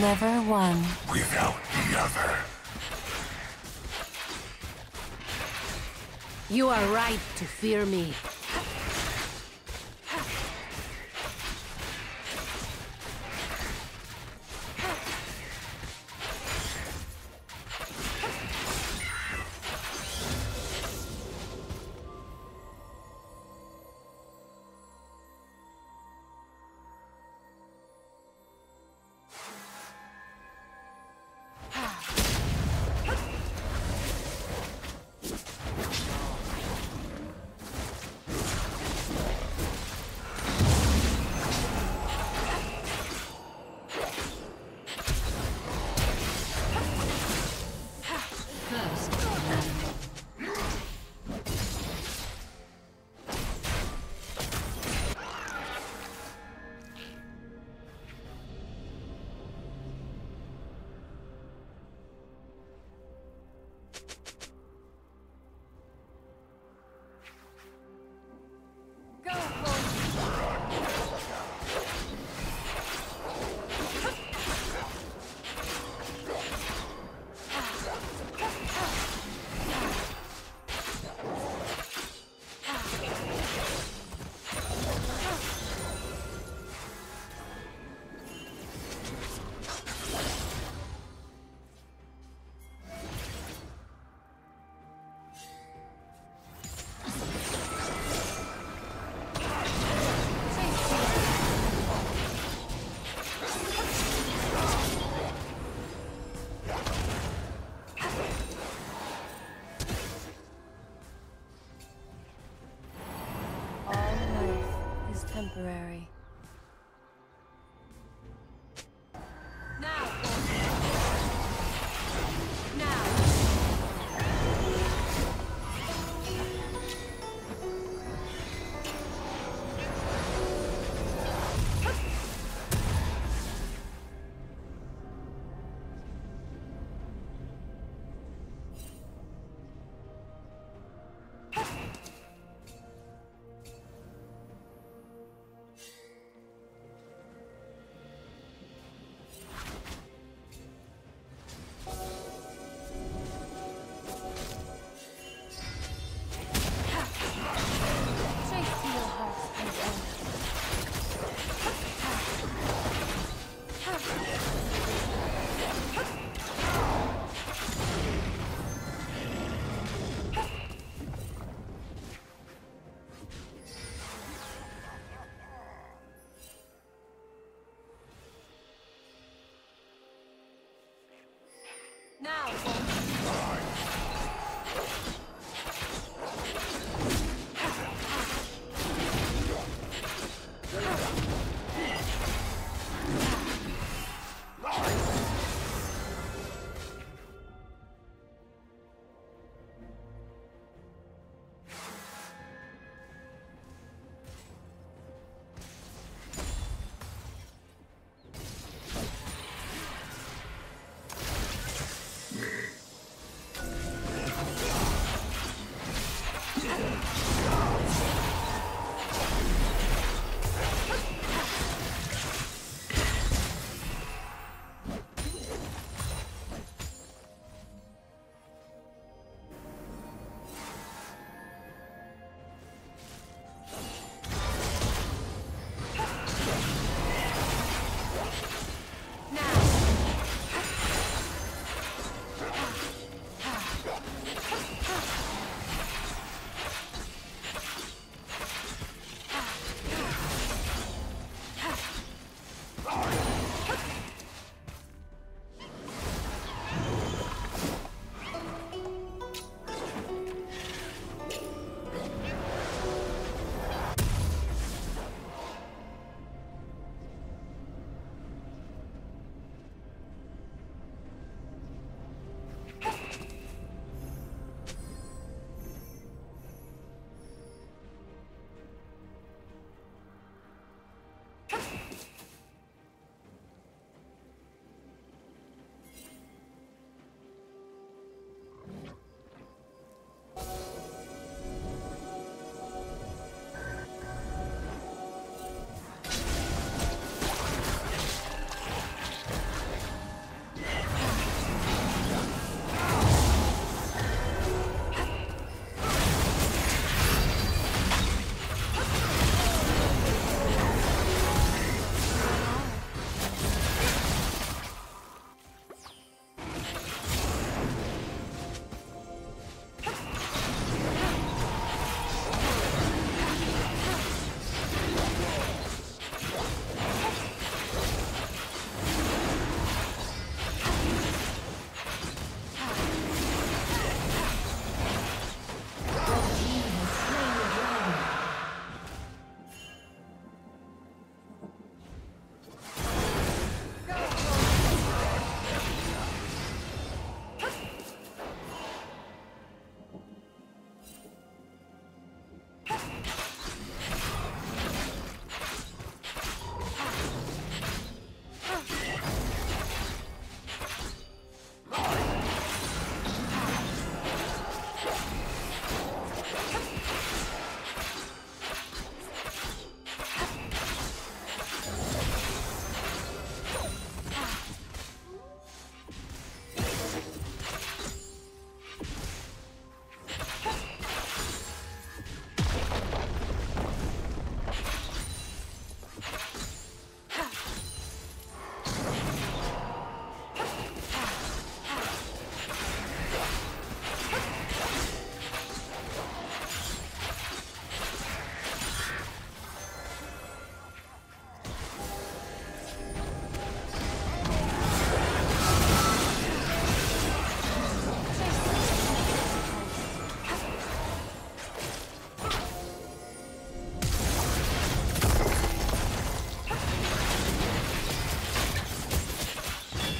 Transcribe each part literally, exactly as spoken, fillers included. Never one without the other. You are right to fear me. Temporary. Yeah.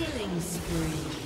Killing spree.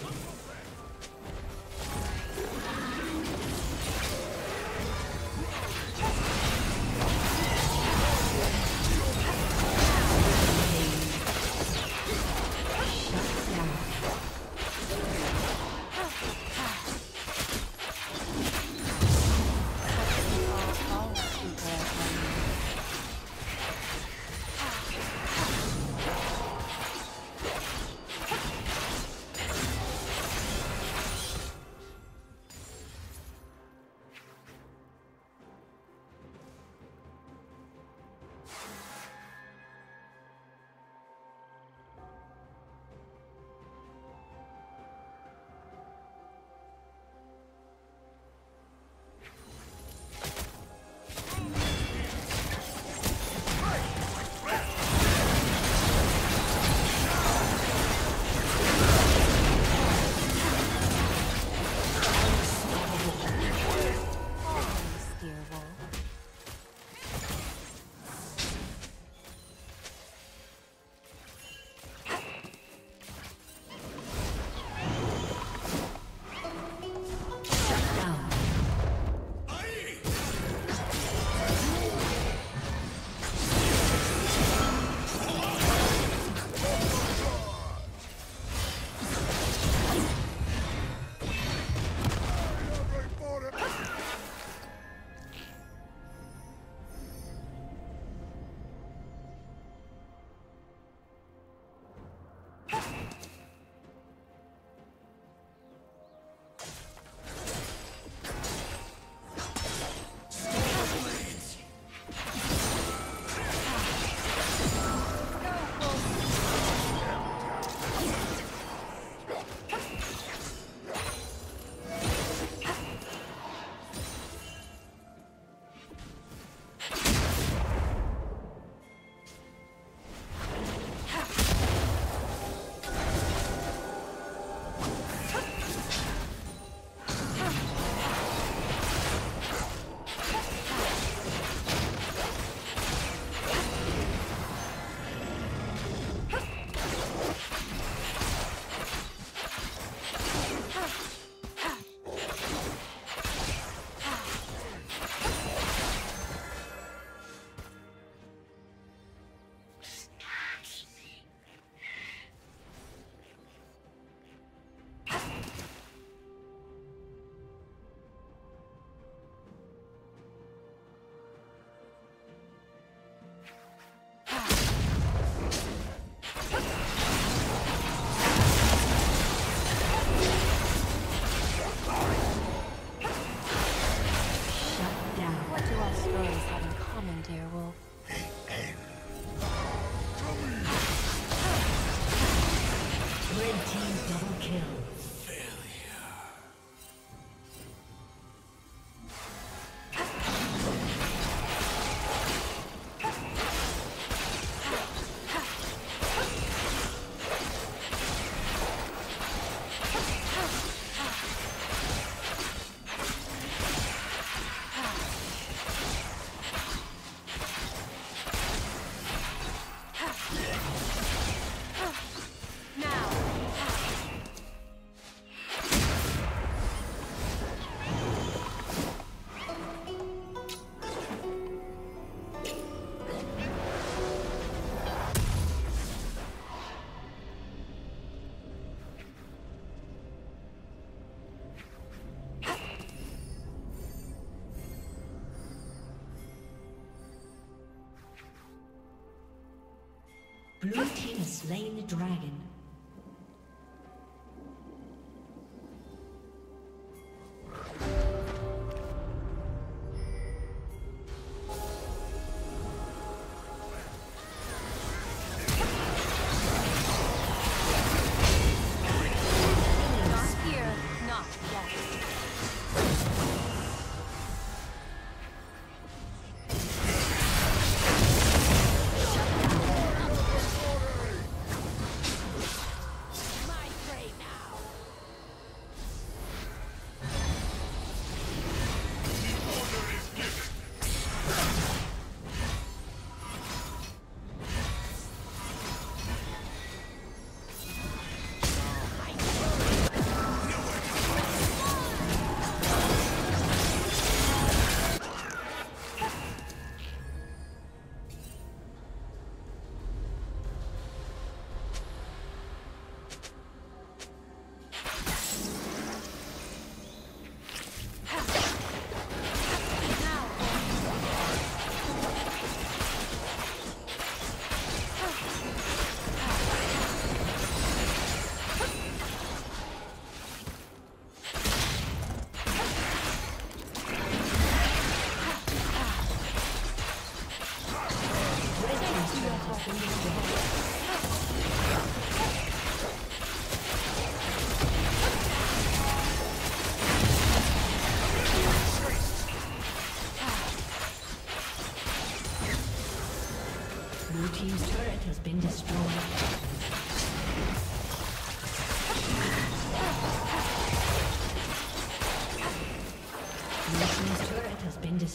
Blue team has slain the dragon.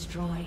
destroyed.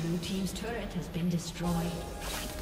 Blue team's turret has been destroyed.